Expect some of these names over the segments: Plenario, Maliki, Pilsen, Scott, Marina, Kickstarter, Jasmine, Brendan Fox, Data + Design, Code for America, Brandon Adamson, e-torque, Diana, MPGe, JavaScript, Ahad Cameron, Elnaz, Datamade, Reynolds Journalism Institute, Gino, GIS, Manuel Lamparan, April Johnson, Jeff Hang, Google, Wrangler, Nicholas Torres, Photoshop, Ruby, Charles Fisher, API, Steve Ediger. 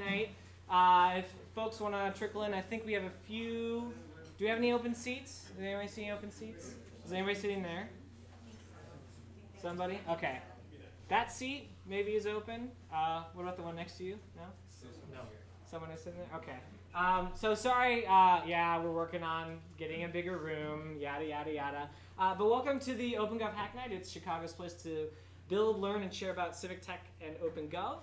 Hack Night. If folks want to trickle in, I think we have a few. Do we have any open seats? Does anybody see any open seats? Is anybody sitting there? Somebody? Okay. That seat maybe is open. What about the one next to you? No? No. Someone is sitting there? Okay. So sorry, yeah, we're working on getting a bigger room, yada, yada, yada. But welcome to the OpenGov Hack Night. It's Chicago's place to build, learn, and share about civic tech and OpenGov.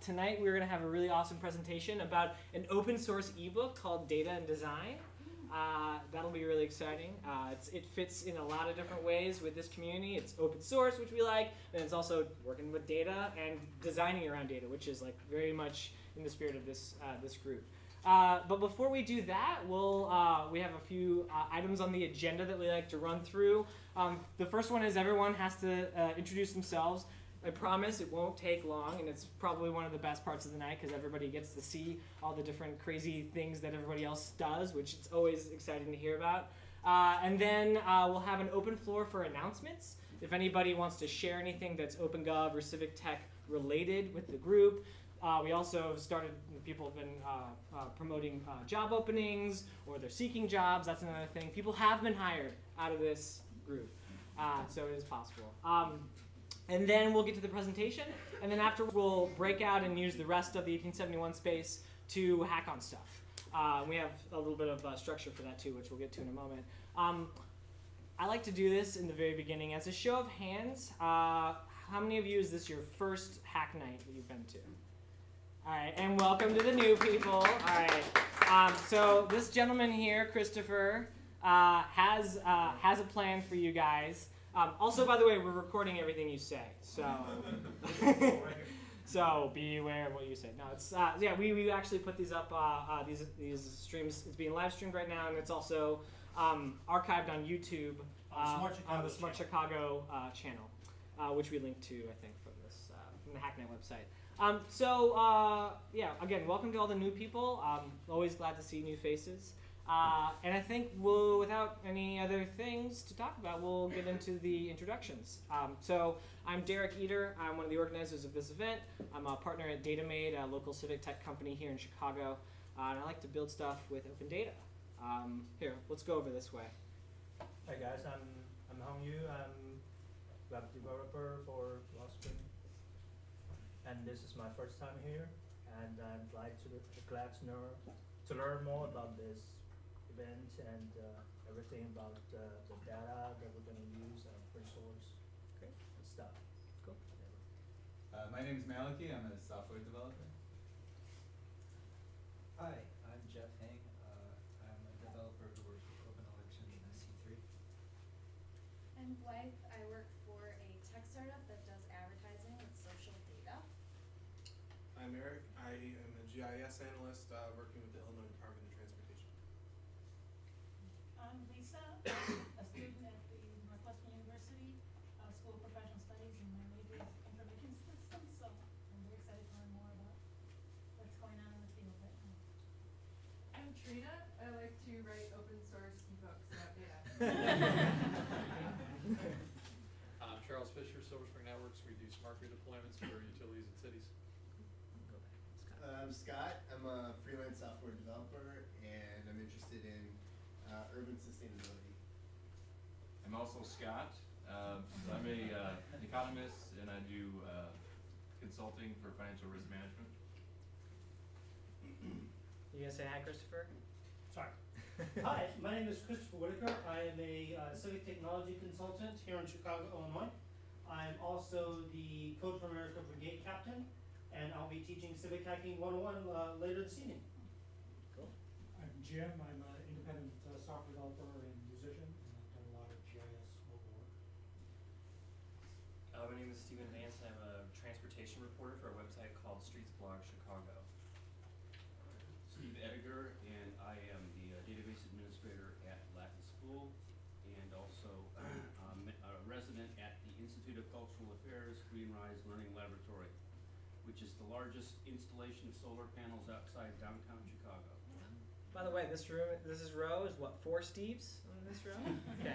Tonight we're going to have a really awesome presentation about an open source ebook called Data + Design. That'll be really exciting. It fits in a lot of different ways with this community. It's open source, which we like, and it's also working with data and designing around data, which is like very much in the spirit of this this group. But before we do that, we'll we have a few items on the agenda that we like to run through. The first one is everyone has to introduce themselves. I promise it won't take long, and it's probably one of the best parts of the night because everybody gets to see all the different crazy things that everybody else does, which it's always exciting to hear about. And then we'll have an open floor for announcements. If anybody wants to share anything that's OpenGov or civic tech related with the group, we also started, people have been promoting job openings or they're seeking jobs. That's another thing. People have been hired out of this group, so it is possible. And then we'll get to the presentation, and then afterwards we'll break out and use the rest of the 1871 space to hack on stuff. We have a little bit of structure for that too, which we'll get to in a moment. I like to do this in the very beginning as a show of hands. How many of you is this your first hack night that you've been to? All right, and welcome to the new people. All right, so this gentleman here, Christopher, has a plan for you guys. Also, by the way, we're recording everything you say, so so be aware of what you say. No, it's yeah, we actually put these up. These streams, it's being live streamed right now, and it's also archived on YouTube on the Smart Chicago channel, which we link to, I think, from this from the Hack Night website. Yeah, again, welcome to all the new people. Always glad to see new faces. And I think we'll, without any other things to talk about, we'll get into the introductions. So I'm Derek Eder. I'm one of the organizers of this event. I'm a partner at Datamade, a local civic tech company here in Chicago. And I like to build stuff with open data. Here, let's go over this way. Hi guys, I'm Hong Yu. I'm web developer for Pluspin. And this is my first time here. And I'm glad to learn more about this event and everything about the data that we're going to use and free source and stuff. Cool. My name is Maliki. I'm a software developer. Hi, I'm Jeff Hang. I'm a developer who works with Open Elections and SC3. I'm Blythe. I work for a tech startup that does advertising with social data. I'm Eric. I am a GIS analyst working with the Illinois Department of Transportation. I'm Lisa, a student at the Northwestern University School of Professional Studies, and my major is information systems, so I'm very excited to learn more about what's going on in the field right now. I'm Trina. I like to write open source ebooks about data. I'm Charles Fisher, Silver Spring Networks. We do smart grid deployments for utilities and cities. I'm Scott. I'm a freelance software developer, and I'm interested in urban sustainability. I'm also Scott. I'm an economist, and I do consulting for financial risk management. You gonna say hi, Christopher? Sorry. Hi, my name is Christopher Whitaker. I am a civic technology consultant here in Chicago, Illinois. I'm also the Code for America brigade captain. And I'll be teaching Civic Hacking 101 later this evening. Cool. I'm Jim. I'm an independent software developer and musician, and I've done a lot of GIS mobile work. My name is Steven Vance, and I'm a transportation reporter for a website called Streets Blog Chicago. Steve Ediger, and I am the database administrator at Latin School, and also a resident at the Institute of Cultural Affairs Greenrise Learning Laboratory, which is the largest installation of solar panels outside downtown Chicago. By the way, this room, this is Rose, what, 4 Steves in this room? Okay,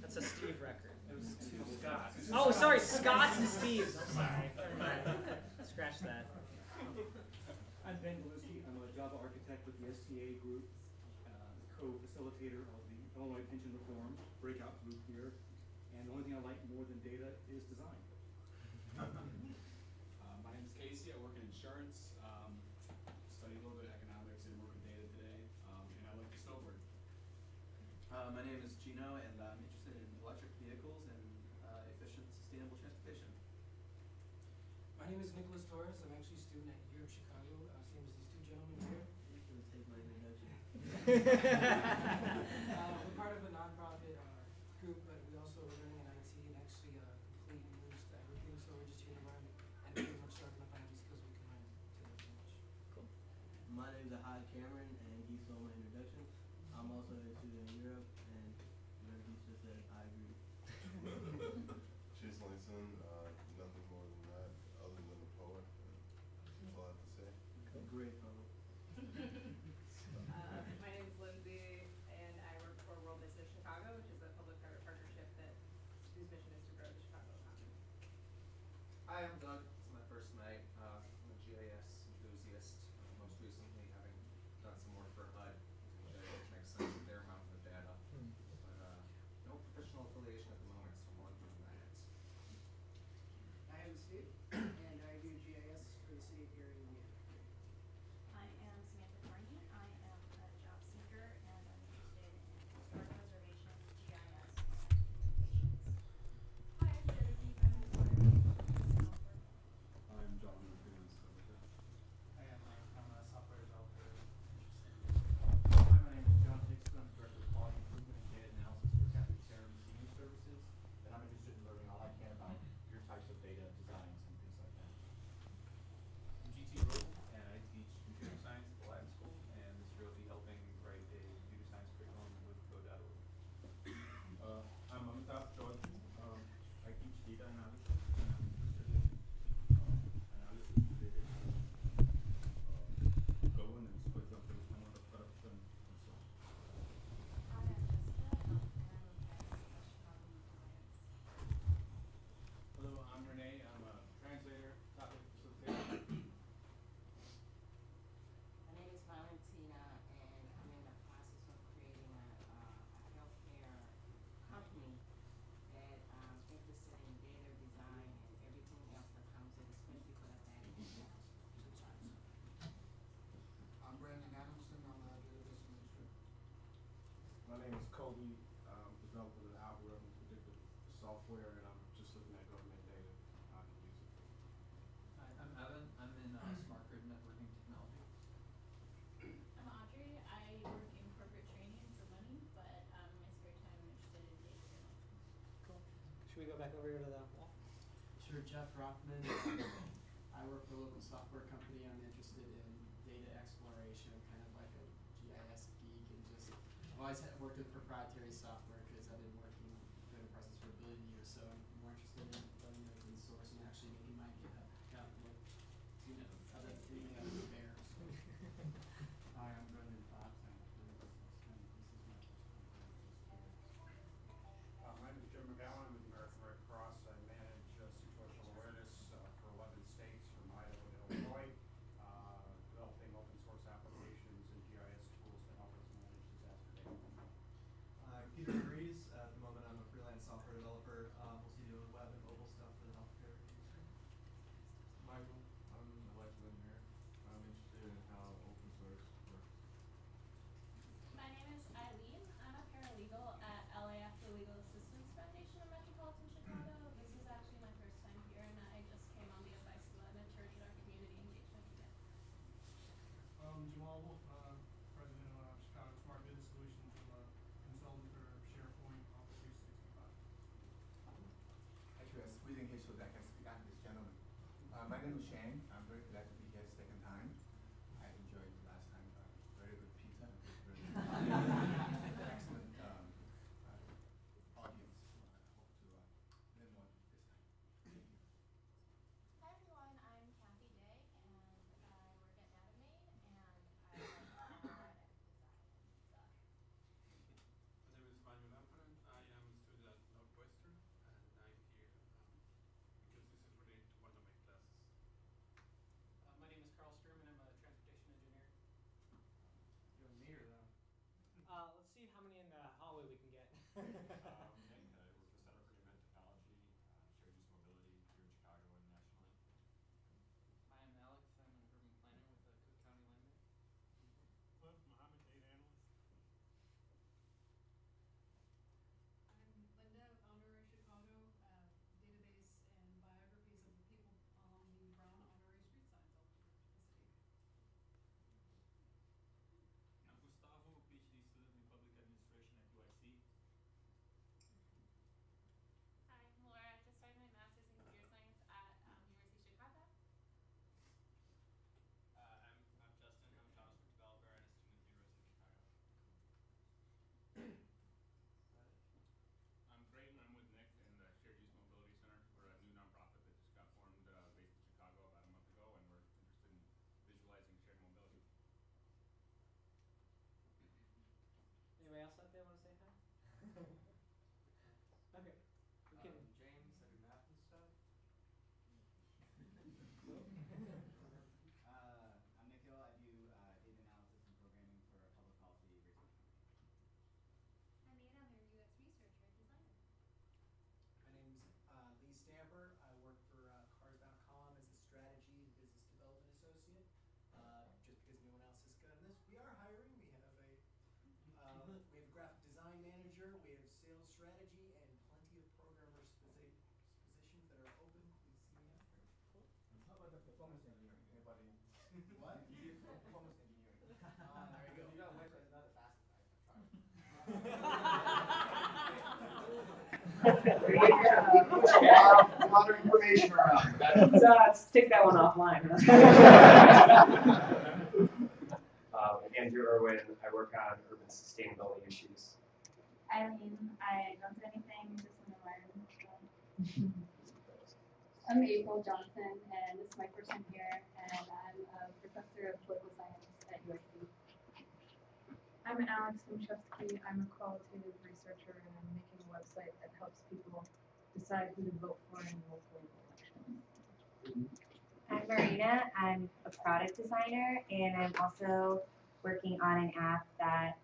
that's a Steve record. It was 2 Scotts. Oh, sorry, Scotts and Steves. I'm sorry. Never mind. Scratch that. Java architect with the SCA group, co-facilitator of the Illinois Pension Reform breakout group here. And the only thing I like more than data is design. My name is Casey. I work in insurance. Study a little bit of economics and work with data today. And I like to snowboard. My name is Gino, and I'm interested in electric vehicles and efficient, sustainable transportation. My name is Nicholas Torres. I'm actually a student at U of Chicago, same as these two gentlemen here. He's going to take my introduction. We're part of a nonprofit group, but we also are learning in IT and actually complete moves to everything. So we're just here to learn and pretty much sharpen up on these skills we can learn to much. Cool. My name is Ahad Cameron, and he stole my introduction. I'm also a student in Europe, and whatever he just said, I agree. Chase Langston, nothing more than that, other than a poet. That's all I have to say. Okay. Great poet. My name is Lindsay, and I work for World Business Chicago, which is a public-private partnership whose mission is to grow the Chicago economy. Hi, I'm Doug. It's my first night. I'm a GIS enthusiast, most recently having done some work for HUD. It makes sense of their amount of data. But no professional affiliation at the moment, so more than that. I am Steve, and I do GIS for the city of Erie, Indiana. I am Samantha Corney. I am a job seeker, and I'm interested in historic preservation, GIS, and communications. Hi, I'm Jody. I'm a software. I'm John. I am a software developer. I'm the Director of Quality Improvement and Data Analysis for Catholic Care and Senior Services, and I'm interested in learning all I can about your types of data designs and things like that. I'm GT Rule, and I teach computer science at the Latin School, and this year I'll be helping write a computer science curriculum with Code.org. I'm Amitabh Chaudhary. I teach data analysis, and I'm interested in analysis related to governance, for example, amount of corruption. Hello, I'm Renee. I'm a translator, topic facilitator. My name is Valentina, and I'm in the process of creating a healthcare company that is interested in data design and everything else that comes in, especially for the data. I'm Brandon Adamson. I'm a data design instructor. My name is Kobe. I'm developing an algorithm to predict the software, and I'm just looking at government data and I can use it. Hi, I'm Evan. I'm in smart grid networking technology. I'm Audrey. I work in corporate training for money, but my spare time I'm interested in data analysis. Cool. Should we go back over here to that wall? Sure. Jeff Rockman. I work for a local software company. I'm interested in data exploration, kind of like a GIS geek, and just I've always worked with proprietary software because I've been working in the process for a billion years, so I'm more interested in learning open source and actually making my GitHub account look, you know, other than bears. Hi, I'm Brendan Fox. My name is Jim McGowan. I'm with the American Red Cross. I manage situational awareness for 11 states from Idaho to Illinois. Developing open source applications and GIS tools to help us manage disaster data. Peter Rees, at the moment I'm a freelance software developer, mostly doing web and mobile stuff for the healthcare industry. Michael, I'm an electrical engineer. I'm interested in how open source works. My name is Eileen. I'm a paralegal at LAF, the Legal Assistance Foundation of Metropolitan Chicago. This is actually my first time here, and I just came on the advice of an attorney at our community engagement event. Jamal Wolf, President of Chicago Smart Business Solutions. I'm a consultant for SharePoint Office 365. Actually, I'm squeezing here so that I can speak out to this gentleman. My name is Shane. I'm very glad to be here a second time. I enjoyed the last time. Very good pizza. Very good. Excellent audience. I hope to learn more this time. Thank you. Hi everyone, I'm Kathy Day, and I work at Datamade, and I work at design stuff. My name is Manuel Lamparan. I am a student at Northwestern, and I'm here because this is related to one of my classes. I worked with Center for Human Technology, shared use mobility here in Chicago and nationally. Hi, I'm Alex. I'm an urban planner with the Cook County Land Bank. Cliff, Mohammed, data analyst. I'm Linda, honorary Chicago, database and biographies of the people along the brown honorary street signs all over the city. I'm Gustavo, PhD student in public administration at UIC. Hi, I'm Laura. I just started my master's in computer science at University of Chicago. I'm Justin. I'm a JavaScript developer and a student at the University of Chicago. I'm Creighton. I'm with Nick and the Shared Use Mobility Center. We're a new nonprofit that just got formed based in Chicago about a month ago, and we're interested in visualizing shared mobility. Anybody else out there want to say hi? Okay. Okay. James, I do math and stuff. I'm Nikhil. I do data analysis and programming for public policy research. I'm Anna. I'm a UX researcher and designer. My name's Lee Stamper. I work for Cars.com as a strategy and business development associate. Just because no one else has gotten this, we are hiring. We have a graphic design manager, we have sales strategy, and plenty of programmers positions that are open. Please see me after. Cool. How about the performance engineering? Anybody? What? Performance engineering. There you go. You got to wait for another fast time. A lot of information around. Let's take that one offline. Huh? Andrew Irwin. I work on urban sustainability issues. Eileen. I don't do anything, just want to learn. I'm April Johnson, and this is my first time here, and I'm a professor of political science at UIC. I'm Alex Tomczewski. I'm a qualitative researcher, and I'm making a website that helps people decide who to vote for in local elections. I'm Marina. I'm a product designer, and I'm also working on an app that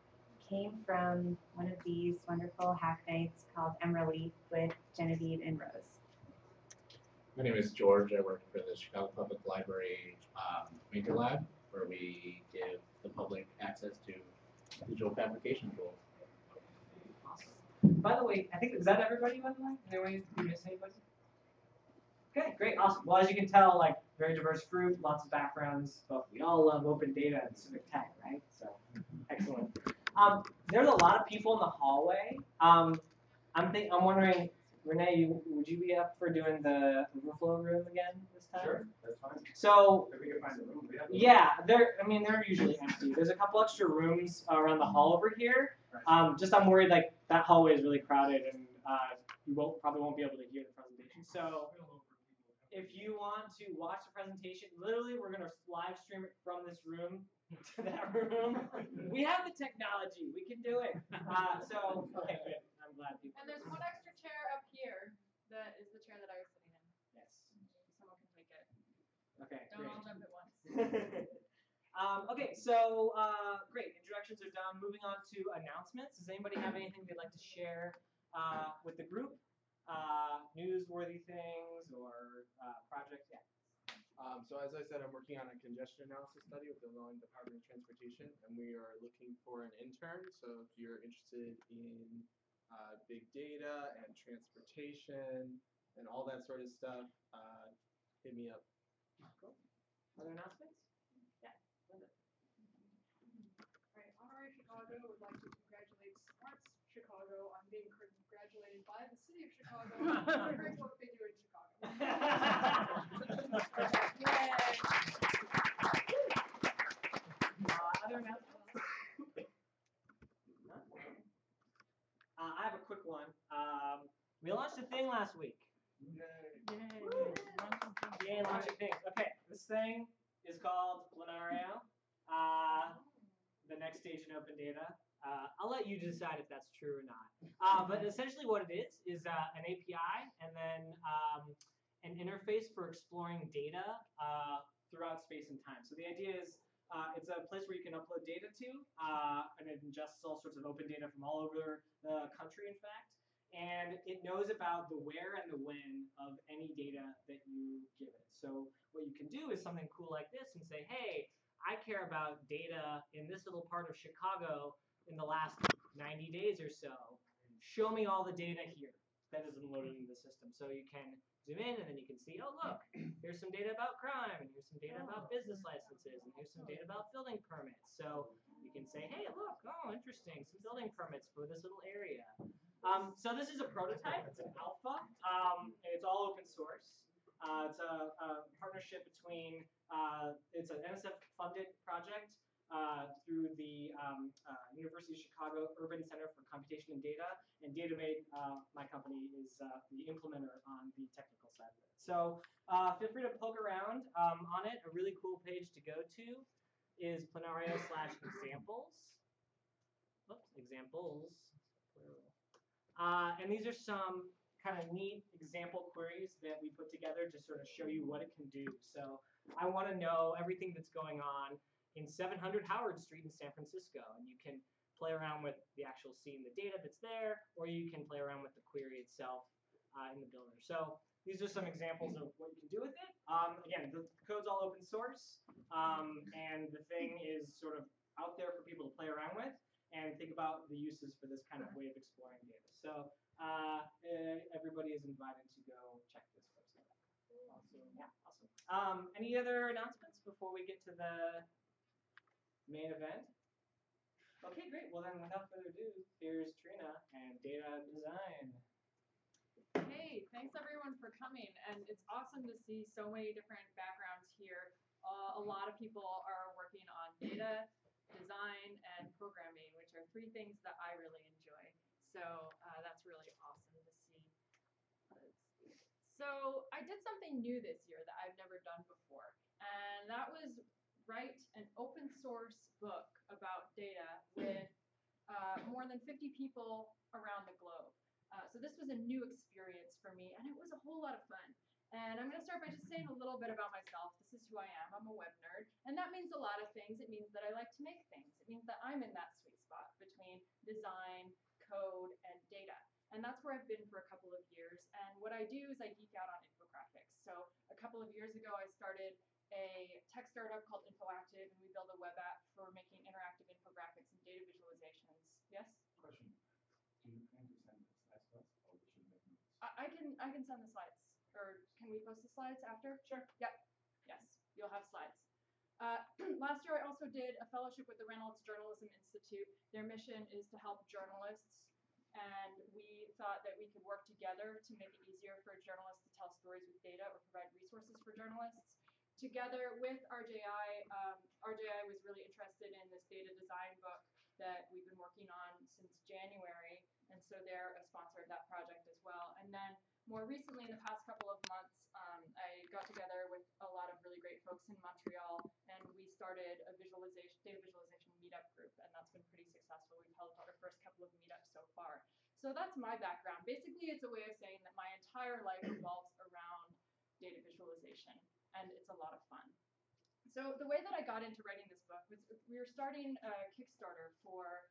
came from one of these wonderful hack nights called Emerly with Genevieve and Rose. My name is George. I work for the Chicago Public Library Maker Lab, where we give the public access to digital fabrication tools. Awesome. By the way, I think, is that everybody, by the way? Anyways, did you miss anybody? Okay, great, awesome. Well, as you can tell, like, very diverse group, lots of backgrounds, but we all love open data and civic tech, right? So, excellent. There's a lot of people in the hallway. I'm wondering, Renee, would you be up for doing the overflow room again this time? Sure, that's fine. So, if we can find the room, yeah, they're usually empty. There's a couple extra rooms around the hall over here. Just I'm worried like that hallway is really crowded and you probably won't be able to hear the presentation. So. If you want to watch the presentation, literally we're going to live stream it from this room to that room. We have the technology. We can do it. So, okay, good. I'm glad people. And there's one extra chair up here that is the chair that I was sitting in. Yes. Someone can take it. Okay, Don't all jump at once. Okay, so great. Introductions are done. Moving on to announcements. Does anybody have anything they'd like to share with the group? Newsworthy things or projects, yeah. So as I said, I'm working on a congestion analysis study with the Illinois Department of Transportation, and we are looking for an intern. So if you're interested in big data and transportation and all that sort of stuff, hit me up. Cool. Other announcements? Yeah, Linda. Honorary Chicago would like to congratulate Smarts Chicago on being congratulated by the City of Chicago on the great work they do in Chicago. Other announcements? I have a quick one. We launched a thing last week. Yay! Yay, launching things. Okay, this thing is called Plenario. The next stage in open data. I'll let you decide if that's true or not. But essentially what it is an API and then an interface for exploring data throughout space and time. So the idea is It's a place where you can upload data to, and it ingests all sorts of open data from all over the country, in fact. And it knows about the where and the when of any data that you give it. So what you can do is something cool like this and say, hey, I care about data in this little part of Chicago in the last 90 days or so. Show me all the data here that isn't loaded into the system. So you can zoom in, and then you can see, oh, look, here's some data about crime, and here's some data about business licenses, and here's some data about building permits. So you can say, hey, look, oh, interesting, some building permits for this little area. So this is a prototype. It's an alpha. It's all open source. It's a partnership between, it's an NSF-funded project through the University of Chicago Urban Center for Computation and Data, and Datamade, my company, is the implementer on the technical side of it. So feel free to poke around on it. A really cool page to go to is Plenario/examples. Oops, examples. And these are some kind of neat example queries that we put together to sort of show you what it can do. So I want to know everything that's going on in 700 Howard Street in San Francisco. And you can play around with the actual scene, the data that's there, or you can play around with the query itself in the builder. So these are some examples of what you can do with it. Again, the code's all open source, and the thing is sort of out there for people to play around with and think about the uses for this kind of way of exploring data. So everybody is invited to go check this website out. Awesome. Yeah, awesome. Any other announcements before we get to the main event? Okay, great. Well, then without further ado, here's Trina and Data Design. Hey, thanks everyone for coming. And it's awesome to see so many different backgrounds here. A lot of people are working on data, design, and programming, which are three things that I really enjoy. So that's really awesome to see. So I did something new this year that I've never done before, and that was write an open source book about data with more than 50 people around the globe. So this was a new experience for me, and it was a whole lot of fun. And I'm going to start by just saying a little bit about myself. This is who I am. I'm a web nerd. And that means a lot of things. It means that I like to make things. It means that I'm in that sweet spot between design, code, and data. And that's where I've been for a couple of years. And what I do is I geek out on infographics. So a couple of years ago, I started a tech startup called InfoActive, and we build a web app for making interactive infographics and data visualizations. Yes? Question. Do you plan to send the slides to us, or we should make notes? I can send the slides. Or can we post the slides after? Sure. Yep. Yes. You'll have slides. Last year, I also did a fellowship with the Reynolds Journalism Institute. Their mission is to help journalists, and we thought that we could work together to make it easier for journalists to tell stories with data or provide resources for journalists. Together with RJI, RJI was really interested in this data design book that we've been working on since January, and so they're a sponsor of that project as well. And then more recently, in the past couple of months, I got together with a lot of really great folks in Montreal, and we started a visualization, data visualization meetup group, and that's been pretty successful. We've held our first couple of meetups so far. So that's my background. Basically, it's a way of saying that my entire life revolves around data visualization, and it's a lot of fun. So the way that I got into writing this book was we were starting a Kickstarter for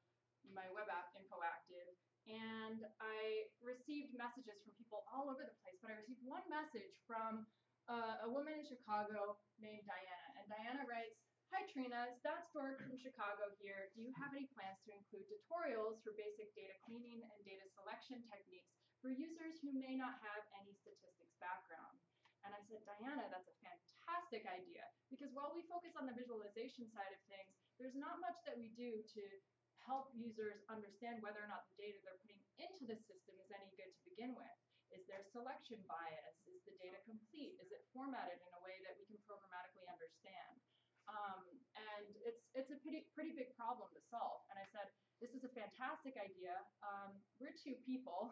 my web app, InfoActive, and I received messages from people all over the place, but I received one message from a woman in Chicago named Diana. And Diana writes, "Hi Trina, it's that Stork from Chicago here. Do you have any plans to include tutorials for basic data cleaning and data selection techniques for users who may not have any statistics background?" And I said, Diana, that's a fantastic idea, because while we focus on the visualization side of things, there's not much that we do to help users understand whether or not the data they're putting into the system is any good to begin with. Is there selection bias? Is the data complete? Is it formatted in a way that we can programmatically understand? And it's a pretty big problem to solve. And I said, this is a fantastic idea. We're two people.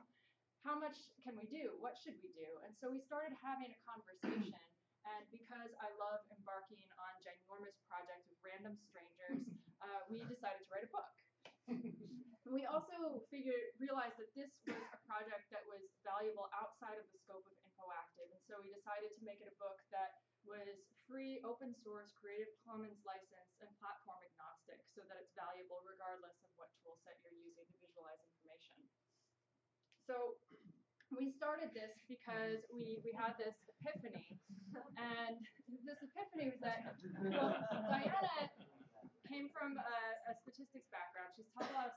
How much can we do? What should we do? And so we started having a conversation. And because I love embarking on ginormous projects with random strangers, we decided to write a book. We also realized that this was a project that was valuable outside of the scope of InfoActive, and so we decided to make it a book that was free, open source, Creative Commons license, and valuable regardless of what tool set you're using to visualize information. So we started this because we had this epiphany, and this epiphany was that, well, Diana came from a statistics background. She's taught a lot of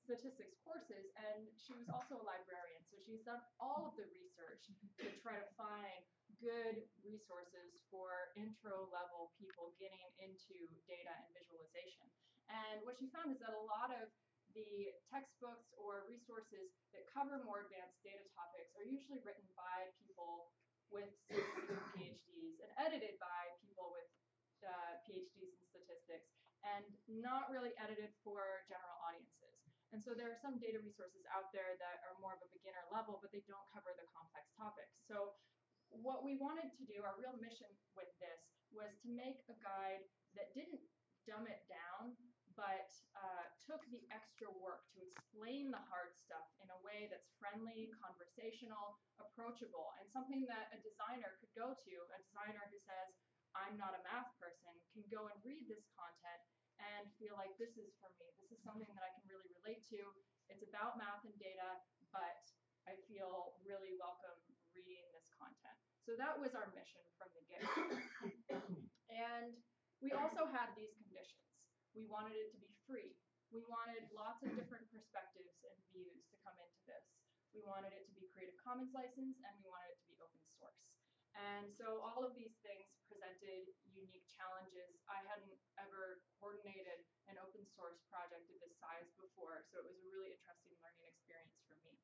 statistics courses, and she was also a librarian, so she's done all of the research to try to find good resources for intro-level people getting into data and visualization. And what she found is that a lot of the textbooks or resources that cover more advanced data topics are usually written by people with PhDs and edited by people with PhDs in statistics, and not really edited for general audiences. And so there are some data resources out there that are more of a beginner level, but they don't cover the complex topics. So what we wanted to do, our real mission with this, was to make a guide that didn't dumb it down, but took the extra work to explain the hard stuff in a way that's friendly, conversational, approachable, and something that a designer could go to, a designer who says, I'm not a math person, can go and read this content and feel like this is for me. This is something that I can really relate to. It's about math and data, but I feel really welcome reading this content. So that was our mission from the get-go. And we also had these conditions. We wanted it to be free. We wanted lots of different perspectives and views to come into this. We wanted it to be Creative Commons licensed, and we wanted it to be open source. And so all of these things presented unique challenges. I hadn't ever coordinated an open source project of this size before, so it was a really interesting learning experience for me.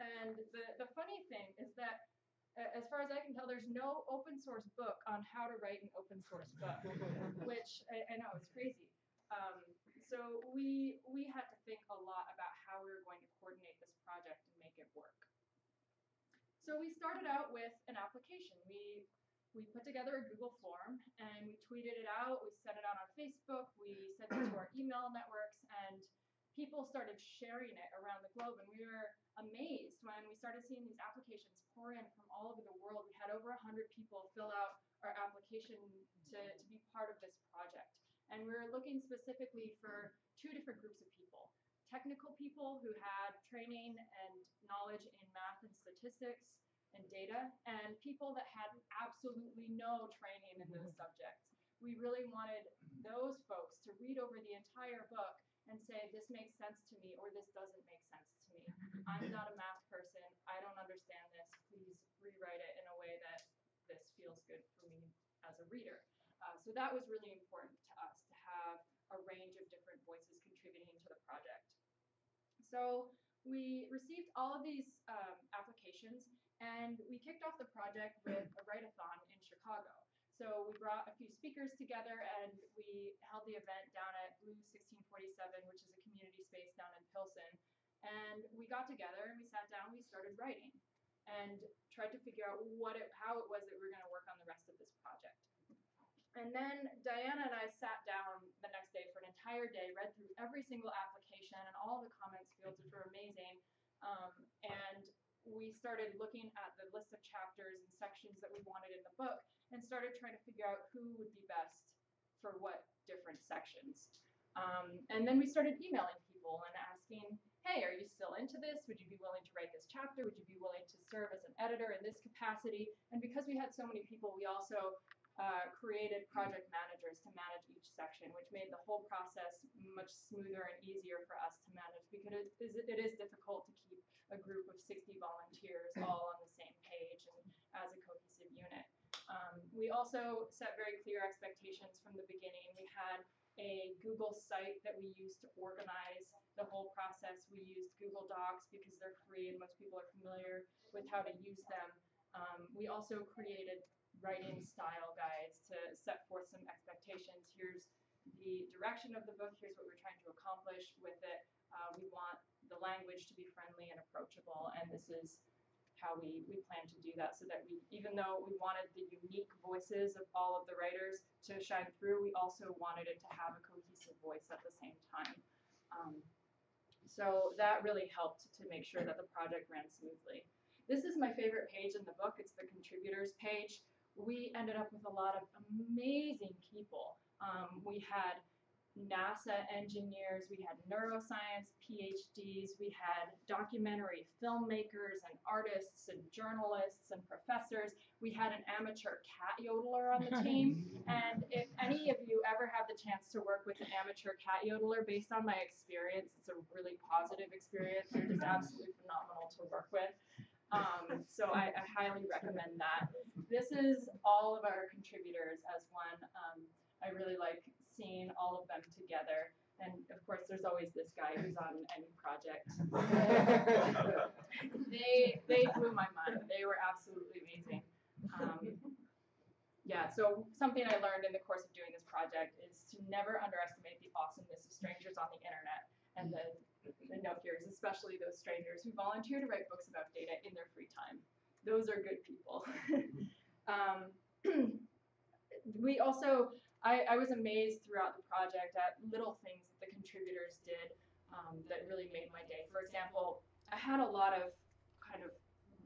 And the funny thing is that, as far as I can tell, there's no open source book on how to write an open source book, which I know is crazy. So we had to think a lot about how we were going to coordinate this project and make it work. So we started out with an application. We put together a Google form, and we tweeted it out, we sent it out on Facebook, we sent it to our email networks, and people started sharing it around the globe. And we were amazed when we started seeing these applications pour in from all over the world. We had over 100 people fill out our application to be part of this project. And we were looking specifically for two different groups of people. Technical people who had training and knowledge in math and statistics and data, and people that had absolutely no training in those subjects. We really wanted those folks to read over the entire book and say, this makes sense to me, or this doesn't make sense to me. I'm not a math person, I don't understand this, please rewrite it in a way that this feels good for me as a reader. So that was really important to us, to have a range of different voices contributing to the project. So we received all of these applications, and we kicked off the project with a write-a-thon in Chicago. So we brought a few speakers together, and we held the event down at Blue 1647, which is a community space down in Pilsen. And we got together, and we sat down, we started writing, and tried to figure out how it was that we were going to work on the rest of this project. And then Diana and I sat down the next day for an entire day, read through every single application and all the comments fields, which were amazing. And we started looking at the list of chapters and sections that we wanted in the book, and started trying to figure out who would be best for what different sections. And then we started emailing people and asking, hey, are you still into this? Would you be willing to write this chapter? Would you be willing to serve as an editor in this capacity? And because we had so many people, we also created project managers to manage each section, which made the whole process much smoother and easier for us to manage, because it is difficult to keep a group of 60 volunteers all on the same page and as a cohesive unit. We also set very clear expectations from the beginning. We had a Google site that we used to organize the whole process. We used Google Docs because they're free and most people are familiar with how to use them. We also created writing style guides to set forth some expectations. Here's the direction of the book, here's what we're trying to accomplish with it. We want the language to be friendly and approachable, and this is how we plan to do that, so that we, even though we wanted the unique voices of all of the writers to shine through, we also wanted it to have a cohesive voice at the same time. So that really helped to make sure that the project ran smoothly. This is my favorite page in the book. It's the contributors page. We ended up with a lot of amazing people. We had NASA engineers, we had neuroscience PhDs, we had documentary filmmakers and artists and journalists and professors. We had an amateur cat yodeler on the team. And if any of you ever have the chance to work with an amateur cat yodeler, based on my experience, it's a really positive experience. They're just absolutely phenomenal to work with. So I highly recommend that. This is all of our contributors as one. I really like seeing all of them together. And of course, there's always this guy who's on any project. They blew my mind. They were absolutely amazing. Yeah, so something I learned in the course of doing this project is to never underestimate the awesomeness of strangers on the internet and the no-fears, especially those strangers who volunteer to write books about data in their free time. Those are good people. We also, I was amazed throughout the project at little things that the contributors did that really made my day. For example, I had a lot of kind of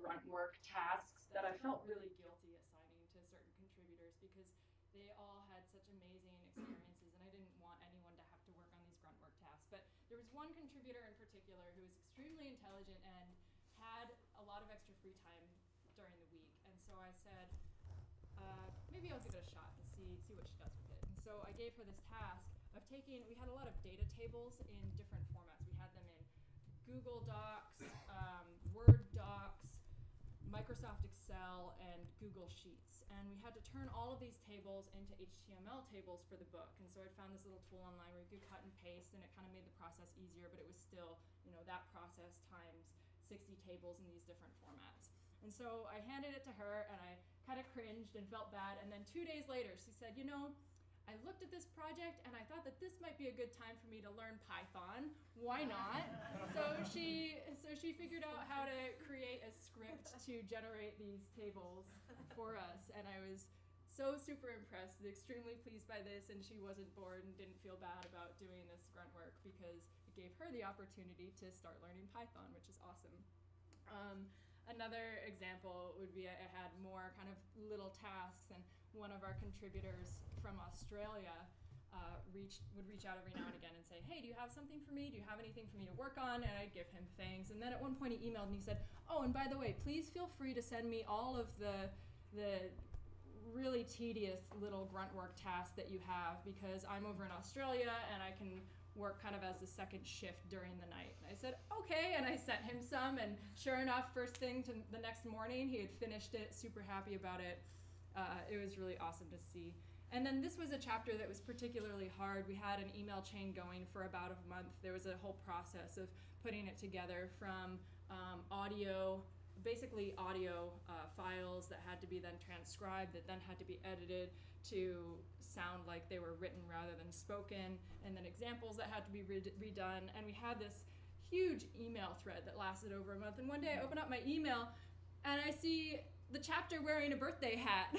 grunt work tasks that I felt really guilty assigning to certain contributors because they all had such amazing experiences, and I didn't want anyone to have to work on these grunt work tasks. But there was one contributor in particular who was extremely intelligent and had a lot of extra free time during the week, and so I said, maybe I'll give it a shot and see what she does with it. And so I gave her this task of taking, we had a lot of data tables in different formats. We had them in Google Docs, Word Docs, Microsoft Excel, and Google Sheets. And we had to turn all of these tables into HTML tables for the book. And so I found this little tool online where you could cut and paste, and it kind of made the process easier, but it was still, you know, that process times 60 tables in these different formats. And so I handed it to her, and I kind of cringed and felt bad. And then 2 days later, she said, you know, I looked at this project, and I thought that this might be a good time for me to learn Python. Why not? So she figured out how to create a script to generate these tables for us. And I was so super impressed, extremely pleased by this. And she wasn't bored and didn't feel bad about doing this grunt work because it gave her the opportunity to start learning Python, which is awesome. Another example would be I had more kind of little tasks, and one of our contributors from Australia would reach out every now and again and say, hey, do you have something for me? Do you have anything for me to work on? And I'd give him things. And then at one point he emailed and he said, oh, and by the way, please feel free to send me all of the really tedious little grunt work tasks that you have, because I'm over in Australia and I can work kind of as the second shift during the night. And I said, okay, and I sent him some, and sure enough, first thing to the next morning, he had finished it, super happy about it. It was really awesome to see. And then this was a chapter that was particularly hard. We had an email chain going for about a month. There was a whole process of putting it together from audio files that had to be then transcribed, that then had to be edited to sound like they were written rather than spoken, and then examples that had to be redone. And we had this huge email thread that lasted over a month. And one day I open up my email and I see the chapter wearing a birthday hat.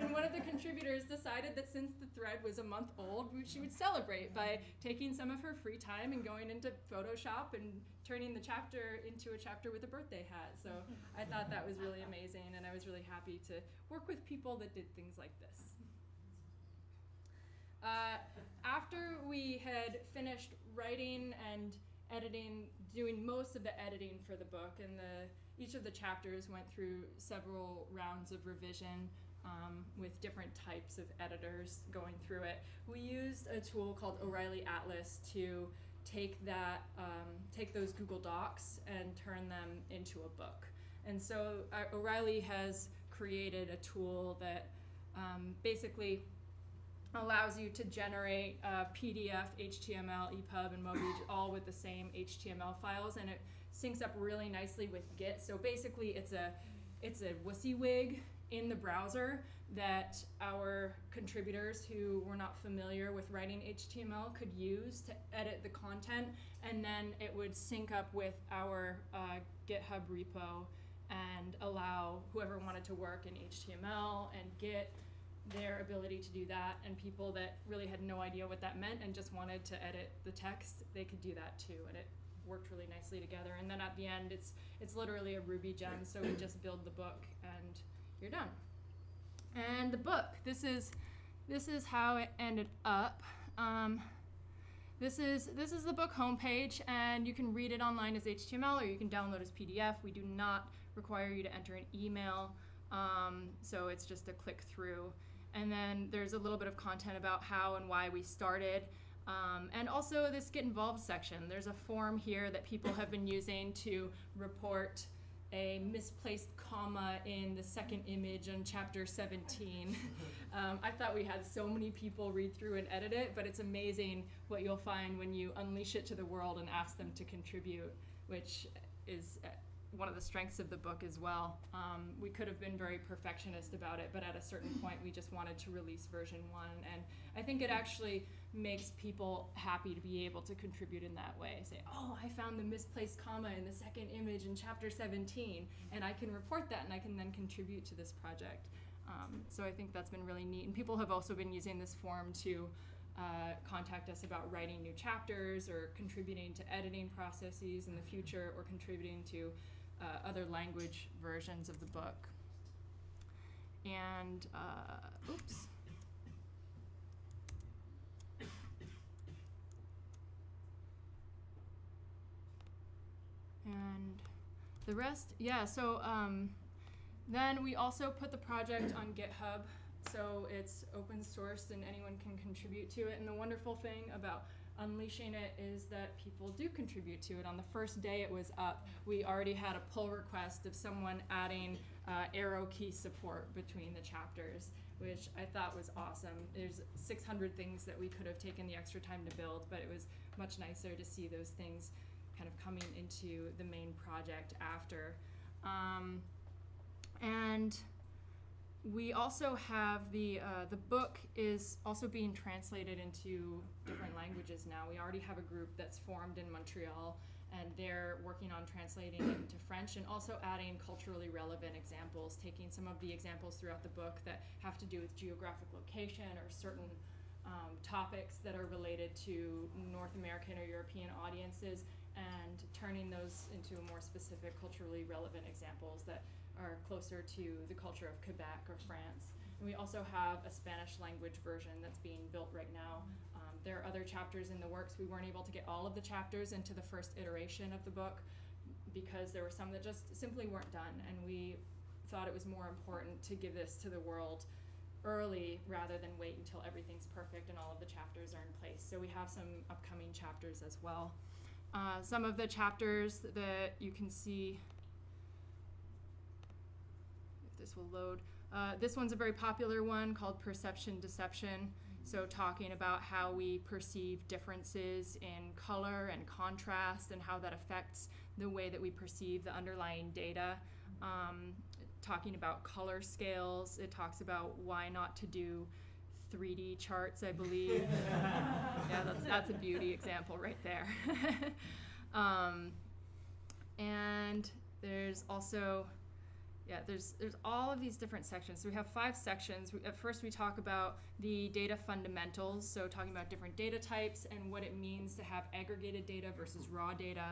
And one of the contributors decided that since the thread was a month old, she would celebrate by taking some of her free time and going into Photoshop and turning the chapter into a chapter with a birthday hat. So I thought that was really amazing, and I was really happy to work with people that did things like this. After we had finished writing and editing, doing most of the editing for the book, and each of the chapters went through several rounds of revision with different types of editors going through it. We used a tool called O'Reilly Atlas to take those Google Docs and turn them into a book. And so O'Reilly has created a tool that basically allows you to generate PDF, HTML, EPUB, and MOBI all with the same HTML files, and it syncs up really nicely with Git. So basically, it's a WYSIWYG in the browser that our contributors who were not familiar with writing HTML could use to edit the content, and then it would sync up with our GitHub repo and allow whoever wanted to work in HTML and Git their ability to do that, and people that really had no idea what that meant and just wanted to edit the text, they could do that too, and it worked really nicely together. And then at the end, it's literally a Ruby gem, so we just build the book and you're done. And the book, this is how it ended up. This is the book homepage, and you can read it online as HTML, or you can download as PDF. We do not require you to enter an email, so it's just a click through. And then there's a little bit of content about how and why we started. And also this Get Involved section. There's a form here that people have been using to report a misplaced comma in the second image on chapter 17. I thought we had so many people read through and edit it, but it's amazing what you'll find when you unleash it to the world and ask them to contribute, which is one of the strengths of the book as well. We could have been very perfectionist about it, but at a certain point we just wanted to release version 1, and I think it actually makes people happy to be able to contribute in that way. Say, oh, I found the misplaced comma in the second image in chapter 17, and I can report that, and I can then contribute to this project. So I think that's been really neat, and people have also been using this form to contact us about writing new chapters or contributing to editing processes in the future, or contributing to other language versions of the book. And, oops. And the rest, yeah, so then we also put the project on GitHub. So it's open sourced and anyone can contribute to it. And the wonderful thing about unleashing it is that people do contribute to it. On the first day it was up, we already had a pull request of someone adding arrow key support between the chapters, which I thought was awesome. There's 600 things that we could have taken the extra time to build, but it was much nicer to see those things kind of coming into the main project after. And we also have the book is also being translated into different languages now. We already have a group that's formed in Montreal, and they're working on translating it into French and also adding culturally relevant examples, taking some of the examples throughout the book that have to do with geographic location or certain topics that are related to North American or European audiences, and turning those into more specific culturally relevant examples that are closer to the culture of Quebec or France. And we also have a Spanish language version that's being built right now. There are other chapters in the works. We weren't able to get all of the chapters into the first iteration of the book because there were some that just simply weren't done, and we thought it was more important to give this to the world early rather than wait until everything's perfect and all of the chapters are in place. So we have some upcoming chapters as well. Some of the chapters that you can see, this will load. This one's a very popular one called Perception Deception. So talking about how we perceive differences in color and contrast and how that affects the way that we perceive the underlying data. Talking about color scales. It talks about why not to do 3D charts, I believe. Yeah, that's a beauty example right there. And there's also, yeah, there's all of these different sections. So we have 5 sections. At first we talk about the data fundamentals, so talking about different data types and what it means to have aggregated data versus raw data.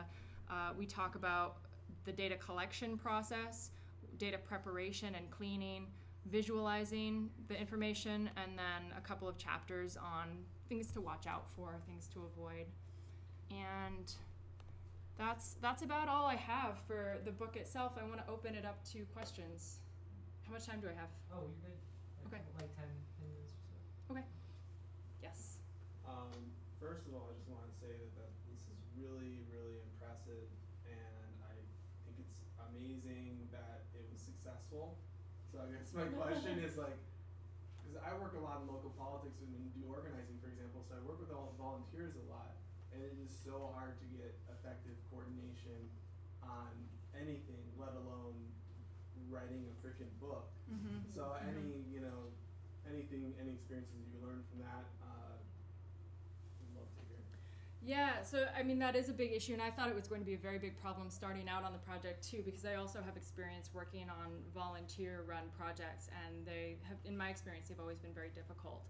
We talk about the data collection process, data preparation and cleaning, visualizing the information, and then a couple of chapters on things to watch out for, things to avoid. And that's about all I have for the book itself. I want to open it up to questions. How much time do I have? Oh, you're good. Okay. Like 10 minutes or so. Okay. Yes. First of all, I just want to say that this is really, really impressive, and I think it's amazing that it was successful. So I guess my question is, like, because I work a lot in local politics and do organizing, for example, so I work with all volunteers a lot. And it is so hard to get effective coordination on anything, let alone writing a freaking book. Mm-hmm. So any experiences you learn from that, I'd love to hear. Yeah, so I mean, that is a big issue, and I thought it was going to be a very big problem starting out on the project too, because I also have experience working on volunteer-run projects, and they have, in my experience, they've always been very difficult.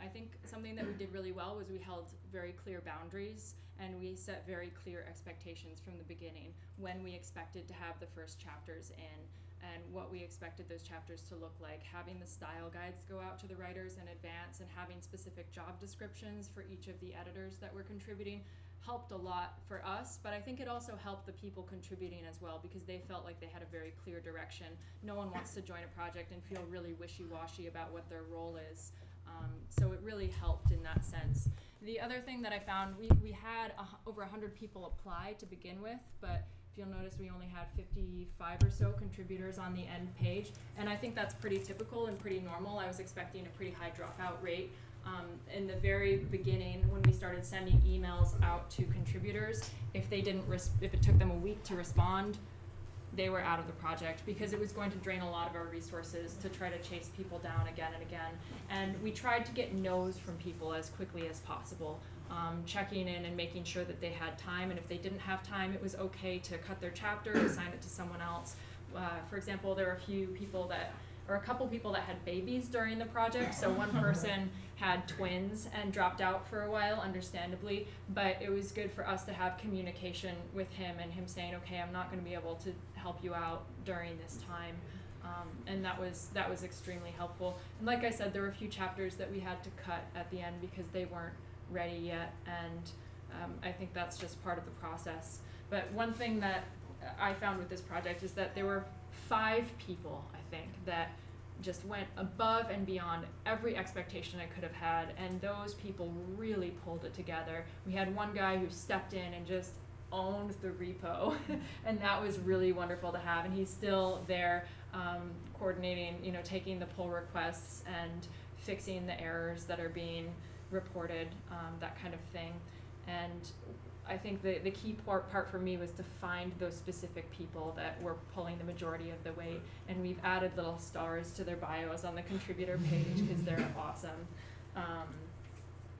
I think something that we did really well was we held very clear boundaries, and we set very clear expectations from the beginning when we expected to have the first chapters in. and what we expected those chapters to look like, having the style guides go out to the writers in advance and having specific job descriptions for each of the editors that were contributing helped a lot for us, but I think it also helped the people contributing as well because they felt like they had a very clear direction. No one wants to join a project and feel really wishy-washy about what their role is. So it really helped in that sense. The other thing that I found, we had over 100 people apply to begin with, but if you'll notice, we only had 55 or so contributors on the end page, and I think that's pretty typical and pretty normal. I was expecting a pretty high dropout rate. In the very beginning, when we started sending emails out to contributors, if they didn't, if it took them a week to respond, they were out of the project because it was going to drain a lot of our resources to try to chase people down again and again. And we tried to get no's from people as quickly as possible, checking in and making sure that they had time. And if they didn't have time, it was okay to cut their chapter, assign it to someone else. For example, there were a couple people that had babies during the project. So one person had twins and dropped out for a while, understandably, but it was good for us to have communication with him and him saying, okay, I'm not going to be able to help you out during this time. And that was extremely helpful. And like I said, there were a few chapters that we had to cut at the end because they weren't ready yet. And I think that's just part of the process. But one thing that I found with this project is that there were 5 people, I think, that just went above and beyond every expectation I could have had, and those people really pulled it together. We had one guy who stepped in and just owned the repo, and that was really wonderful to have, and he's still there coordinating, taking the pull requests and fixing the errors that are being reported, that kind of thing. And I think the key part for me was to find those specific people that were pulling the majority of the weight, and we've added little stars to their bios on the contributor page because they're awesome.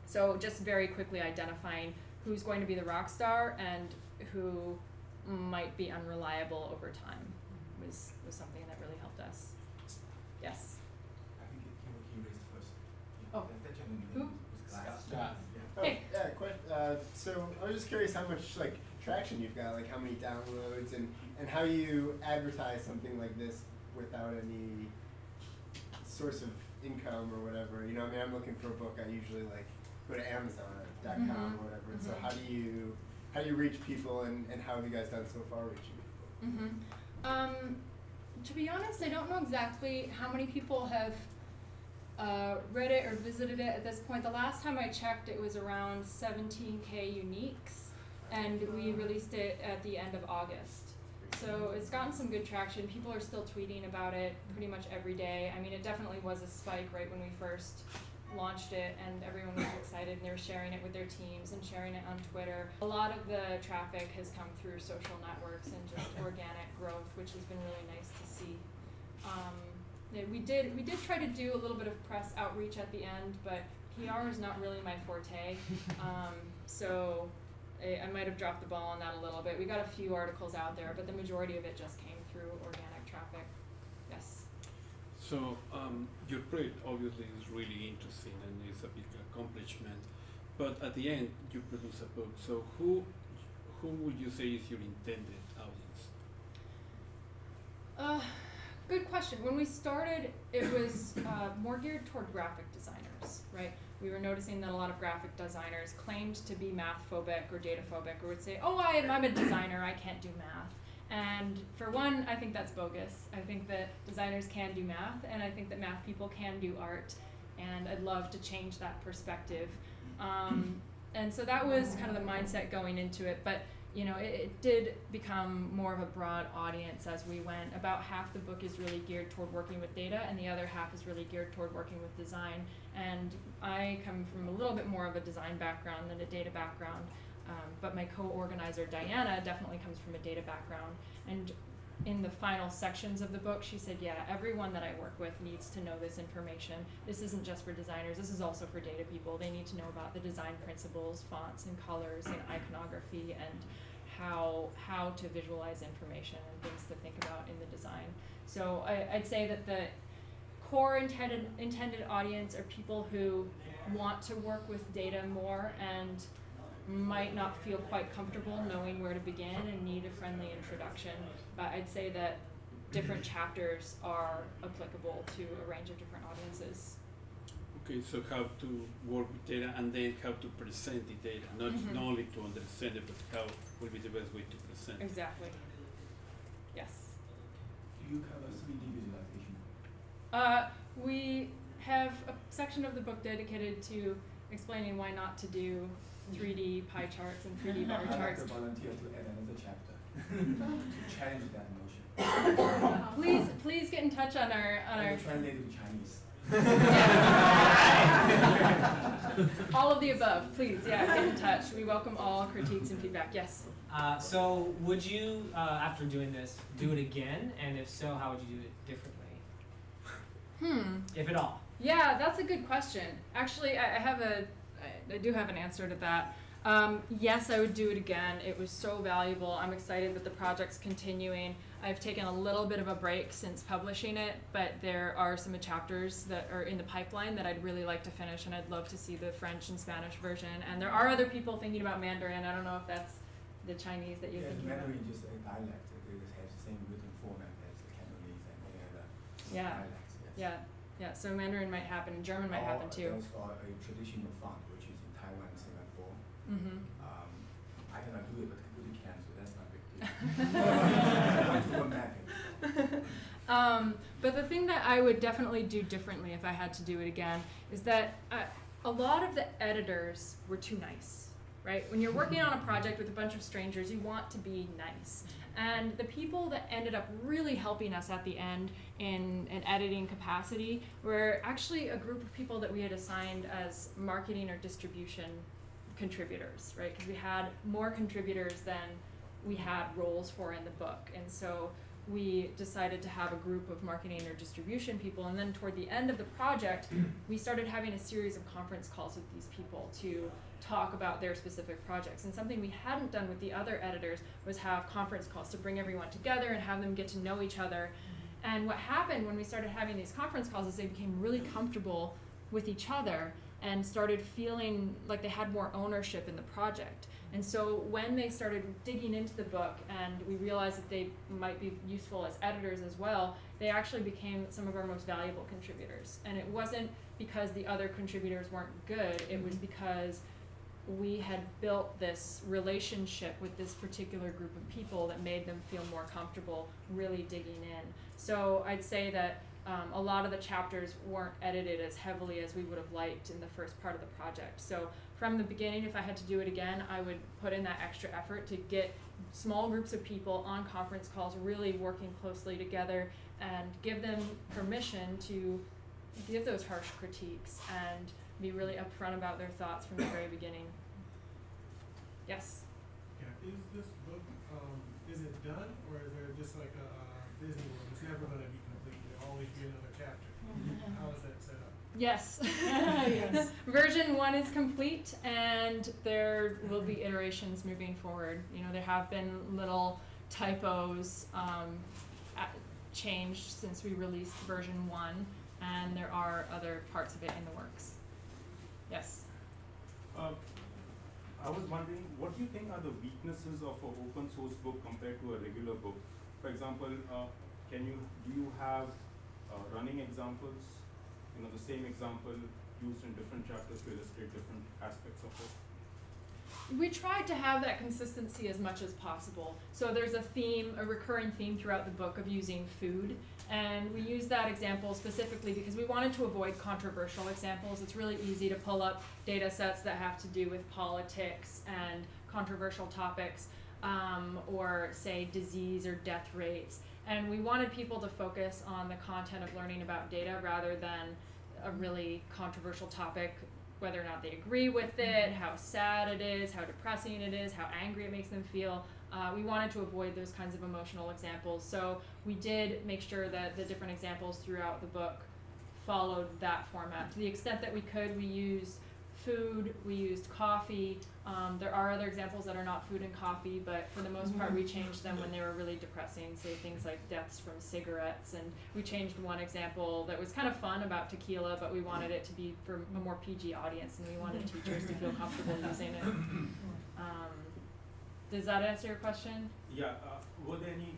So just very quickly identifying who's going to be the rock star and who might be unreliable over time was something that really helped us. Yes? I think he raised first. Oh. Who? Scott. Yeah. Hey. Oh, yeah, so I was just curious how much traction you've got, how many downloads, and how you advertise something like this without any source of income or whatever. I mean, I'm looking for a book. I usually go to Amazon.com or whatever. And so how do you reach people, and how have you guys done so far reaching people? To be honest, I don't know exactly how many people have read it or visited it at this point. The last time I checked, it was around 17K uniques, and we released it at the end of August. So it's gotten some good traction. People are still tweeting about it pretty much every day. I mean, it definitely was a spike right when we first launched it, and everyone was excited, and they were sharing it with their teams and sharing it on Twitter. A lot of the traffic has come through social networks and just organic growth, which has been really nice to see. We did try to do a little bit of press outreach at the end, but PR is not really my forte, so I might have dropped the ball on that a little bit. We got a few articles out there, but the majority of it just came through organic traffic. Yes? So your project obviously is really interesting and it's a big accomplishment, but at the end you produce a book, so who would you say is your intended audience? Good question. When we started, it was more geared toward graphic designers, right? We were noticing that a lot of graphic designers claimed to be math-phobic or data-phobic, or would say, oh, I'm a designer, I can't do math. And for one, I think that's bogus. I think that designers can do math, and I think that math people can do art, and I'd love to change that perspective. And so that was kind of the mindset going into it, but it did become more of a broad audience as we went. About half the book is really geared toward working with data, and the other half is really geared toward working with design. And I come from a little bit more of a design background than a data background, but my co-organizer, Diana, definitely comes from a data background. And in the final sections of the book, she said, yeah, everyone that I work with needs to know this information. This isn't just for designers, this is also for data people. They need to know about the design principles, fonts and colors and iconography, and how to visualize information and things to think about in the design. So I'd say that the core intended audience are people who want to work with data more and might not feel quite comfortable knowing where to begin and need a friendly introduction. But I'd say that different chapters are applicable to a range of different audiences. Okay, so how to work with data and then how to present the data, not, not only to understand it, but how will be the best way to present it. Exactly. Yes. Do you have a 3D visualization? We have a section of the book dedicated to explaining why not to do 3D pie charts and 3D bar charts. I'd like to volunteer to add another chapter to challenge that notion. Please get in touch on our translate to Chinese. All of the above, please. Yeah, get in touch. We welcome all critiques and feedback. Yes. So, would you, after doing this, do it again? And if so, how would you do it differently? If at all. Yeah, that's a good question. Actually, I do have an answer to that. Yes, I would do it again. It was so valuable. I'm excited that the project's continuing. I've taken a little bit of a break since publishing it, but there are some chapters that are in the pipeline that I'd really like to finish, and I'd love to see the French and Spanish version. And there are other people thinking about Mandarin. I don't know if that's the Chinese that you're thinking about. Mandarin is just a dialect. They just have the same written format as the Cantonese and the other dialects. Yes. Yeah. Yeah, so Mandarin might happen, German might happen too. There's a traditional font, which is in Taiwan and Singapore. I cannot do it, but the computer can, so that's not a big deal. But the thing that I would definitely do differently if I had to do it again is that a lot of the editors were too nice, right? When you're working on a project with a bunch of strangers, you want to be nice. And the people that ended up really helping us at the end in an editing capacity were actually a group of people that we had assigned as marketing or distribution contributors, right? Because we had more contributors than we had roles for in the book. And so we decided to have a group of marketing or distribution people. And then toward the end of the project, we started having a series of conference calls with these people to talk about their specific projects. And something we hadn't done with the other editors was have conference calls to bring everyone together and have them get to know each other. And what happened when we started having these conference calls is they became really comfortable with each other and started feeling like they had more ownership in the project. And so when they started digging into the book and we realized that they might be useful as editors as well, they actually became some of our most valuable contributors. And it wasn't because the other contributors weren't good, it was because we had built this relationship with this particular group of people that made them feel more comfortable really digging in. So I'd say that a lot of the chapters weren't edited as heavily as we would have liked in the first part of the project. So from the beginning, if I had to do it again, I would put in that extra effort to get small groups of people on conference calls really working closely together and give them permission to give those harsh critiques and be really upfront about their thoughts from the very beginning. Yes? Yeah. Is this book, is it done, or is there just like a Disney world? It's never going to be complete. There'll always be another chapter. How is that set up? Yes. Yes. Version 1 is complete, and there will be iterations moving forward. You know, there have been little typos changed since we released version 1. And there are other parts of it in the works. Yes? I was wondering, what do you think are the weaknesses of an open source book compared to a regular book? For example, do you have running examples, you know, the same example used in different chapters to illustrate different aspects of it? We tried to have that consistency as much as possible. So there's a theme, a recurring theme throughout the book of using food. And we use that example specifically because we wanted to avoid controversial examples. It's really easy to pull up data sets that have to do with politics and controversial topics or, say, disease or death rates. And we wanted people to focus on the content of learning about data rather than a really controversial topic, whether or not they agree with it, how sad it is, how depressing it is, how angry it makes them feel. We wanted to avoid those kinds of emotional examples. So we did make sure that the different examples throughout the book followed that format. To the extent that we could, we used food, we used coffee. There are other examples that are not food and coffee, but for the most part, we changed them when they were really depressing, say things like deaths from cigarettes. And we changed one example that was kind of fun about tequila, but we wanted it to be for a more PG audience, and we wanted teachers to feel comfortable using it. Does that answer your question? Yeah. Were there any,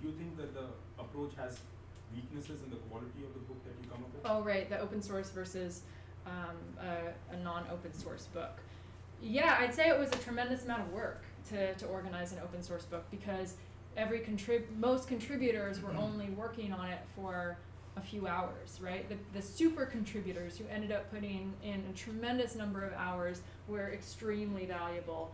do you think that a approach has weaknesses in the quality of the book that you come up with? Oh, right, the open source versus a non-open source book. Yeah, I'd say it was a tremendous amount of work to organize an open source book, because every most contributors were only working on it for a few hours, right? The super contributors who ended up putting in a tremendous number of hours were extremely valuable.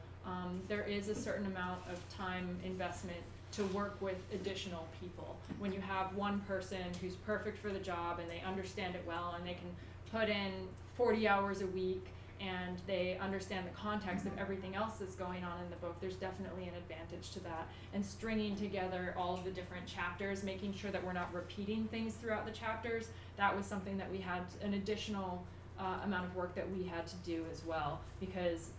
There is a certain amount of time investment to work with additional people. When you have one person who's perfect for the job and they understand it well and they can put in 40 hours a week and they understand the context of everything else that's going on in the book, there's definitely an advantage to that. And stringing together all of the different chapters, making sure that we're not repeating things throughout the chapters, that was something that we had an additional amount of work that we had to do as well, because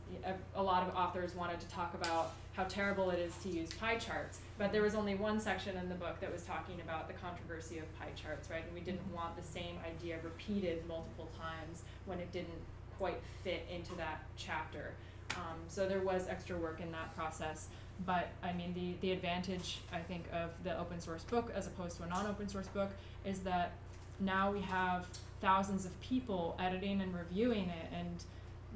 a lot of authors wanted to talk about how terrible it is to use pie charts, but there was only one section in the book that was talking about the controversy of pie charts, right? And we didn't want the same idea repeated multiple times when it didn't quite fit into that chapter. So there was extra work in that process, but I mean the advantage, I think, of the open source book as opposed to a non-open source book is that now we have thousands of people editing and reviewing it and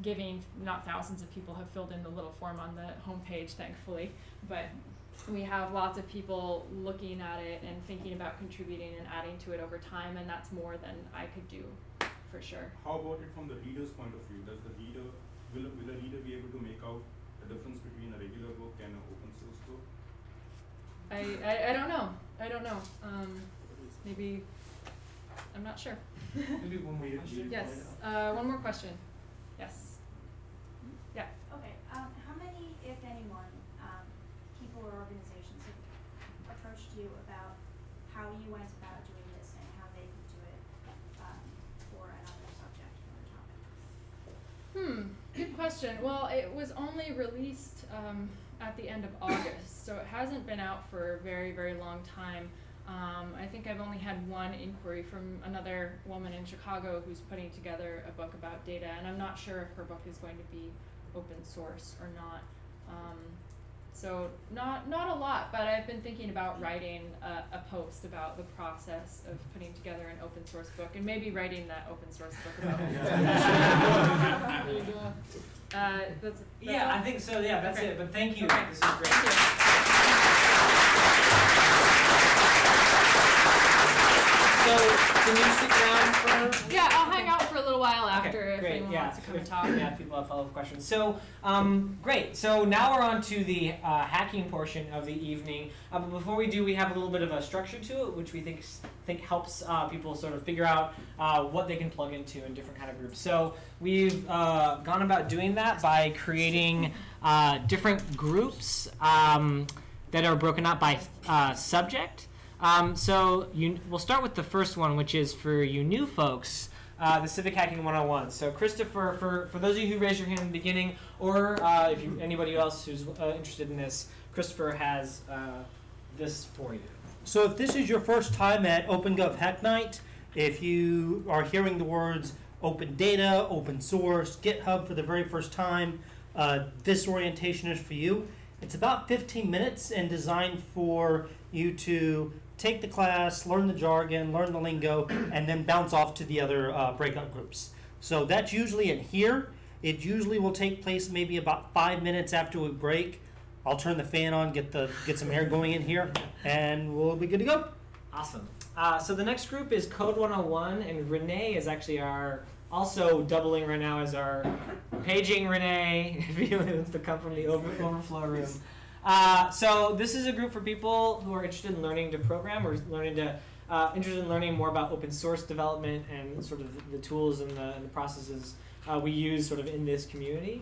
giving, not thousands of people have filled in the little form on the homepage, thankfully, but we have lots of people looking at it and thinking about contributing and adding to it over time, and that's more than I could do for sure. How about it from the reader's point of view? Does the reader, will a reader be able to make out the difference between a regular book and an open source book? I don't know. I don't know. Maybe, I'm not sure. Maybe one more question. Yes, one more question. Yes. Yeah. Okay. How many, if anyone, people or organizations have approached you about how you went about doing this and how they could do it for another subject or topic? Good question. Well, it was only released at the end of August, so it hasn't been out for a very, very long time. I think I've only had one inquiry from another woman in Chicago who's putting together a book about data, and I'm not sure if her book is going to be open source or not. So not a lot, but I've been thinking about writing a post about the process of putting together an open source book, and maybe writing that open source book about open source. That's yeah, all? I think so. Yeah, that's okay. It. But thank you. Okay. This is great. So can you stick around for? Yeah, I'll hang out for a little while after, okay, if anyone wants to come and talk. Yeah, people have follow-up questions. So great. So now we're on to the hacking portion of the evening. But before we do, we have a little bit of a structure to it, which we think helps people sort of figure out what they can plug into in different kind of groups. So we've gone about doing that by creating different groups that are broken up by subject. So we'll start with the first one, which is for you new folks, the Civic Hacking 101. So Christopher, for those of you who raised your hand in the beginning, or if you, anybody else who's interested in this, Christopher has this for you. So if this is your first time at OpenGov Hack Night, if you are hearing the words open data, open source, GitHub for the very first time, this orientation is for you. It's about 15 minutes and designed for you to take the class, learn the jargon, learn the lingo, and then bounce off to the other breakout groups. So that's usually in here. It usually will take place maybe about 5 minutes after we break. I'll turn the fan on, get some air going in here, and we'll be good to go. Awesome. So the next group is Code 101, and Renee is actually our, also doubling right now as our paging Renee, if you want to come from the overflow room. So this is a group for people who are interested in learning to program or learning to interested in learning more about open source development and sort of the tools and the processes we use sort of in this community.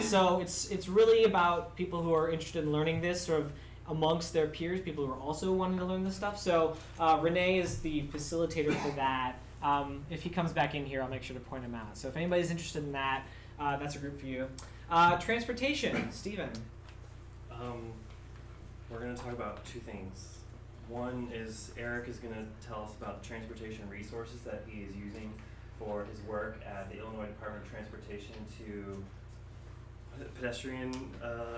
So it's really about people who are interested in learning this sort of amongst their peers, people who are also wanting to learn this stuff. So Renee is the facilitator for that. If he comes back in here, I'll make sure to point him out. So if anybody's interested in that, that's a group for you. Transportation, Steven. We're going to talk about two things. One is Eric is going to tell us about transportation resources that he is using for his work at the Illinois Department of Transportation to pedestrian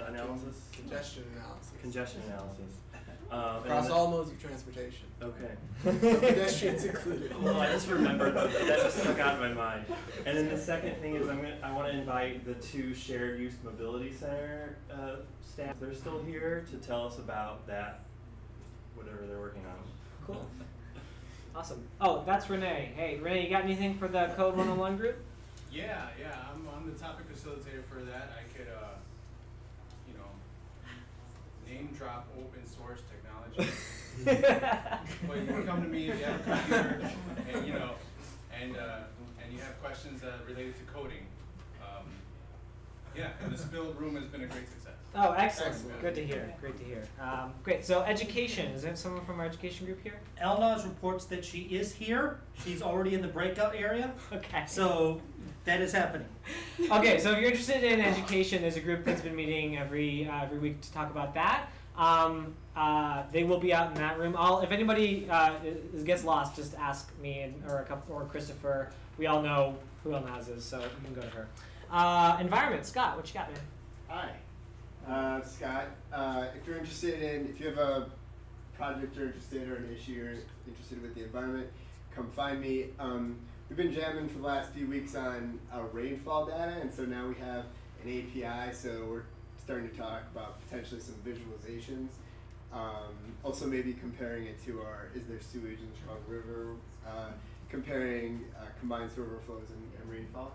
analysis? Congestion analysis. Congestion analysis. Across all modes of transportation. Okay. Pedestrians included. Well, I just remembered that. That just stuck out in my mind. And then the second thing is I want to invite the two shared use mobility center staff. They're still here to tell us about that, whatever they're working on. Cool. Awesome. Oh, that's Renee. Hey, Renee, you got anything for the Code 101 group? Yeah. I'm the topic facilitator for that. I could, you know, name drop open source technology. But you can come to me if you have a computer, and you know, and you have questions related to coding. Yeah, and the spilled room has been a great success. Oh, excellent. Good to hear. Great to hear. Great. So education. Is there someone from our education group here? Elnaz reports that she is here. She's already in the breakout area. Okay. So that is happening. Okay. So if you're interested in education, there's a group that's been meeting every week to talk about that. They will be out in that room. If anybody gets lost, just ask me or Christopher. We all know who Elnaz is, so you can go to her. Environment, Scott, what you got, man? Hi, Scott. If you're interested if you have a project you're interested in or an issue you're interested with the environment, come find me. We've been jamming for the last few weeks on rainfall data, and so now we have an API, so we're starting to talk about potentially some visualizations. Also maybe comparing it to is there sewage in the Chicago River, comparing combined sewer overflows and rainfall.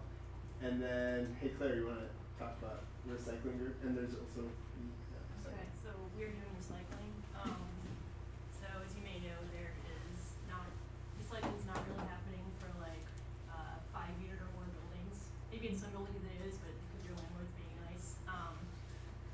And then, hey Claire, you want to talk about recycling group? And there's also okay, so we're doing recycling. So as you may know, recycling is not really happening for like 5 unit or more buildings. Maybe in some buildings it is, but because your landlord's being nice,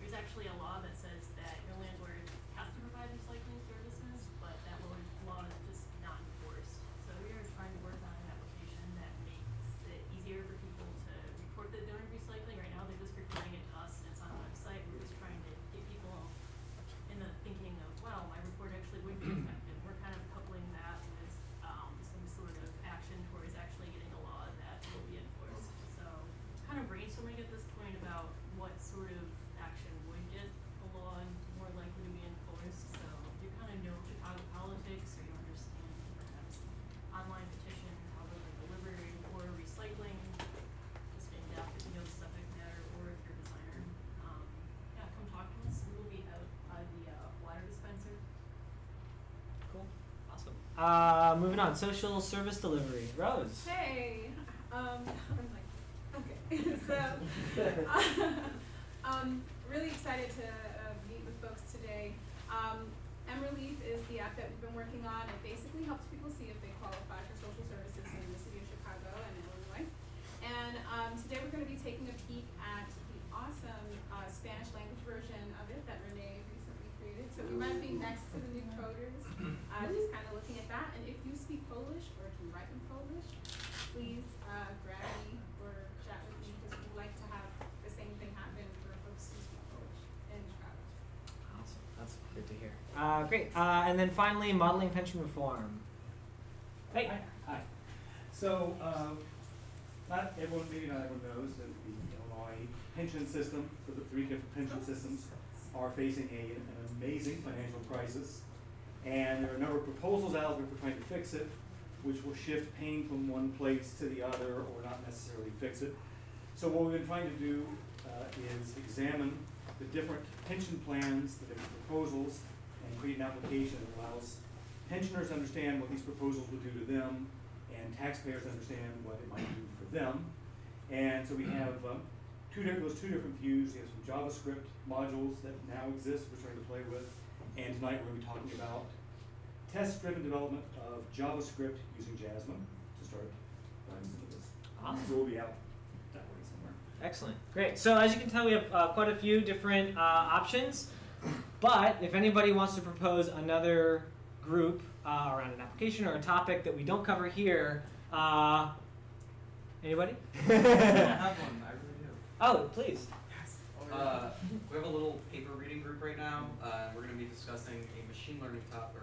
there's actually a law that says that your landlord has to provide recycling services, but that law is just not enforced. So we are trying to work on an application that makes it easier for people to report that they're doing recycling. Right now, they're just reporting it to us, and it's on a website. We're just trying to get people in the thinking of, well, my report actually would be effective. We're kind of coupling that with some sort of action towards actually getting a law that will be enforced. So kind of brainstorming at this point about what sort of action would get a law more likely to be enforced. So if you kind of know Chicago politics, or you understand perhaps online petitions, how they're delivered, or recycling, just in depth if you know the subject matter, or if you're a designer. Yeah, come talk to us. We will be out by the water dispenser. Cool. Awesome. Moving on, social service delivery. Rose. Hey. I'm like, okay. So, really excited to meet with folks today. M-Relief is the app that we've been working on. It basically helps people see if they qualify for social services in the city of Chicago and Illinois. And today we're going to be taking a peek at the awesome Spanish language version of it that Renee recently created. So we might be next to the new coders, just kind of looking at that. And if you speak Polish or if you write in Polish, please grab me or chat with me because we'd like to have the same thing happen for folks who speak Polish in Chicago. Awesome. That's good to hear. Great. And then finally, modeling pension reform. Hey. Hi. So not everyone, maybe not everyone knows that the Illinois pension system, so the three different pension systems, are facing an amazing financial crisis. And there are a number of proposals out there for trying to fix it, which will shift pain from one place to the other or not necessarily fix it. So what we've been trying to do is examine the different pension plans, the different proposals, and create an application that allows pensioners to understand what these proposals will do to them and taxpayers understand what it might do for them. And so we have those two different views. We have some JavaScript modules that now exist we're trying to play with. And tonight we're going to be talking about test-driven development of JavaScript using Jasmine to start diving into this. Awesome. So we'll be out that way somewhere. Excellent. Great. So as you can tell, we have quite a few different options. But if anybody wants to propose another group around an application or a topic that we don't cover here, anybody? I have one. I really do. Oh, please. Yes. We have a little paper reading group right now. We're going to be discussing a machine learning topic.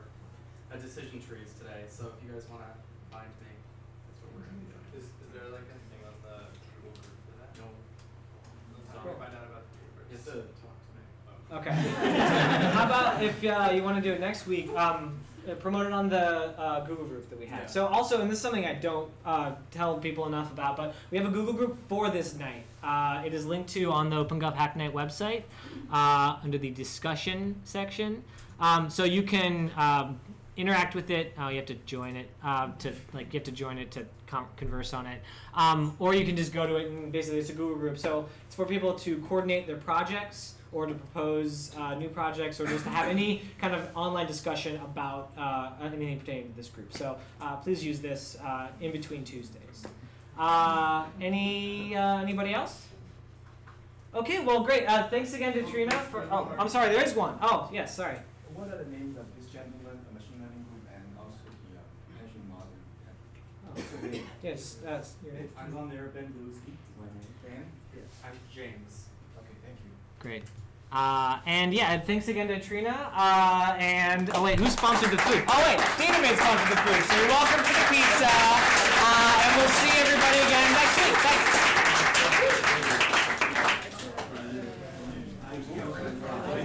A decision trees today, so if you guys want to find me, that's what we're going to be doing. Is there like anything on the Google group for that? No. So I'll find out about the papers. You have to talk to me. Okay. How about if you want to do it next week? Promote it on the Google group that we had. Yeah. So also, and this is something I don't tell people enough about, but we have a Google group for this night. It is linked to on the OpenGov Hack Night website under the discussion section. So you can interact with it. Oh, you have to join it to converse on it, or you can just go to it, and basically it's a Google group. So it's for people to coordinate their projects, or to propose new projects, or just to have any kind of online discussion about anything pertaining to this group. So please use this in between Tuesdays. Anybody else? Okay, well, great. Thanks again to Trina for. Oh, I'm sorry. There is one. Oh, yes. Sorry. What are the names of this gentleman, the machine learning group, and also the pension model? Oh. Yes, that's. I'm on there. Ben Baluski. Ben. Yes. I'm James. Great. And yeah, thanks again to Trina. And oh wait, who sponsored the food? Oh wait, Datamade sponsored the food. So you're welcome for the pizza. And we'll see everybody again next week. Thanks.